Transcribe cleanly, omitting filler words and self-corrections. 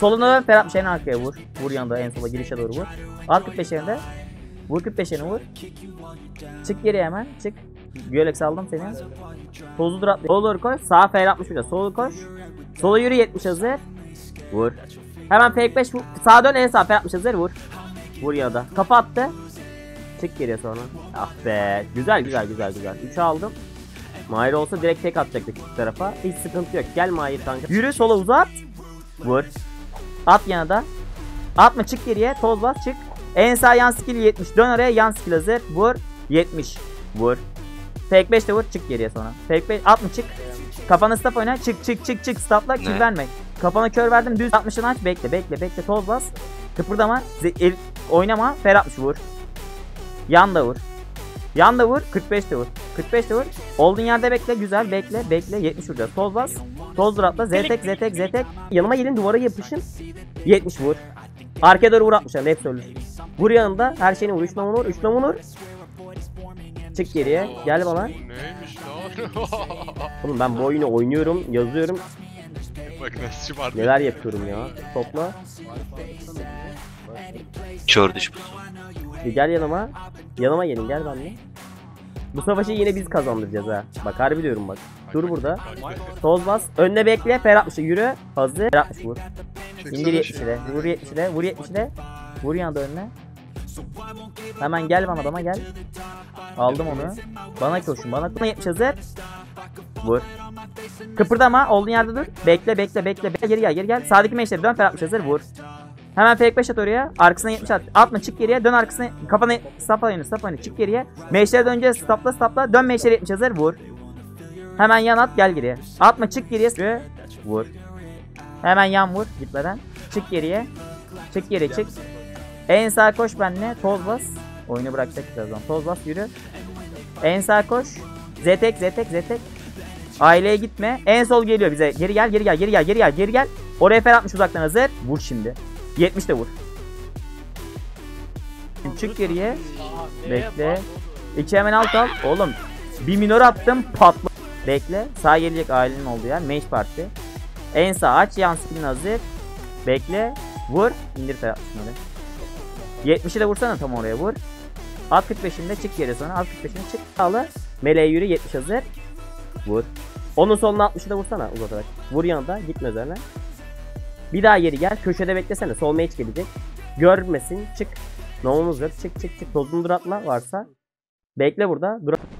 Soluna dön, Ferhat Şen'e arkaya vur. Vur yanında, en sola girişe doğru vur. Alt 45'ine de. Vur 45'ine vur. Çık geriye hemen, çık. Güyelek saldım seni. Tozu dur atlayın. Sola doğru koş. Sağa fail 60'a. Sola koş. Sola yürü 70 hazır. Vur. Hemen fake 5 vur. Sağa dön, en sağa fail 60 hazır. Vur. Vur ya da. Kafa attı. Çık geriye sonra. Ah be. Güzel güzel güzel güzel. 3'ü aldım. Mahir olsa direkt tek atacaktık bu tarafa. Hiç sıkıntı yok. Gel Mahir kanka. Yürü sola uzat. Vur. At yana da. Atma, çık geriye. Toz bas, çık. En sağ yan skill 70. Dön oraya, yan skill hazır. Vur. 70. Vur. Fake 5 de vur, çık geriye sonra. Fake 5 60 çık. Kafana stop oyna. Çık çık çık çık. Stopla, kirlenme. Kafana kör verdim. Düz 60'ını aç. Bekle bekle bekle. Toz bas. Kıpırdama. Oynama. Fer 60 vur. Yan da vur. Yan da vur. 45 de vur. 45 de vur. Olduğun yerde bekle. Güzel. Bekle. Bekle. 70 vuracağız. Toz bas. Toz dur atla. Zetek zetek zetek. Yanıma gelin, duvara yapışın. 70 vur. Arkaya doğru vur 60'a. Hep söylüyor. Vur yanında. Her şeyini vur. 3 numara vur. 3 numara vur. Çık geriye. Gel bana. Oğlum ben bu oyunu oynuyorum. Yazıyorum. Neler yapıyorum ya. Topla. Kör düşman. Gel yanıma. Yanıma gelin, gel benimle. Bu savaşı yine biz kazandıracağız ha. Bak harbi diyorum bak. Dur burada. Toz bas. Önüne bekle. Ferhat'la yürü. Hazır. Ferhat vur. İndir 70'le. Vur 70'le. Vur 70'le. Vur yanında önüne. Hemen gel bana, adama gel. Aldım onu. Bana koşun, bana 70 hazır. Vur. Kıpırdama, olduğun yerde dur. Bekle bekle bekle. Geri gel, geri gel. Sağdaki meşleri dön, Ferhat hazır. Vur. Hemen fake 5 at oraya. Arkasına 70 at. Atma, çık geriye. Dön arkasına. Kafana sapla yönü. Sapla yönü. Çık geriye. Meşlere döneceğiz. Stopla stopla. Dön meşlere 70 hazır. Vur. Hemen yan at. Gel geriye. Atma, çık geriye. Vur. Hemen yan vur. Gitmeden. Çık geriye. Çık geriye çık. En sağa koş benimle. Toz bas. Oyunu bırakacak birazdan. Toz bas yürü. En sağa koş. Zetek zetek zetek. Aileye gitme. En sol geliyor bize. Geri gel geri gel geri gel geri gel geri gel. Oraya fer atmış uzaktan hazır. Vur şimdi. 70 de vur. Çık geriye. Bekle. 2 hemen alt al. Oğlum. Bir minor attım. Patla. Bekle. Sağa gelecek ailenin olduğu yer. Match parti. En sağ aç. Yan skillin hazır. Bekle. Vur. İndir fer atmışsın oraya. 70'i de vursana, tam oraya vur. Alt 45'inde çık geri sonra. Alt 45'inde çık. Sağlı. Meleğe yürü. 70 hazır. Vur. Onun soluna 60'ı da vursana uzatarak. Vur yanında. Gitme üzerine. Bir daha geri gel. Köşede beklesene. Sol mage gelecek. Görmesin. Çık. Nomumuz yok. Çık çık çık. Tozunu duratla varsa. Bekle burada. Durat.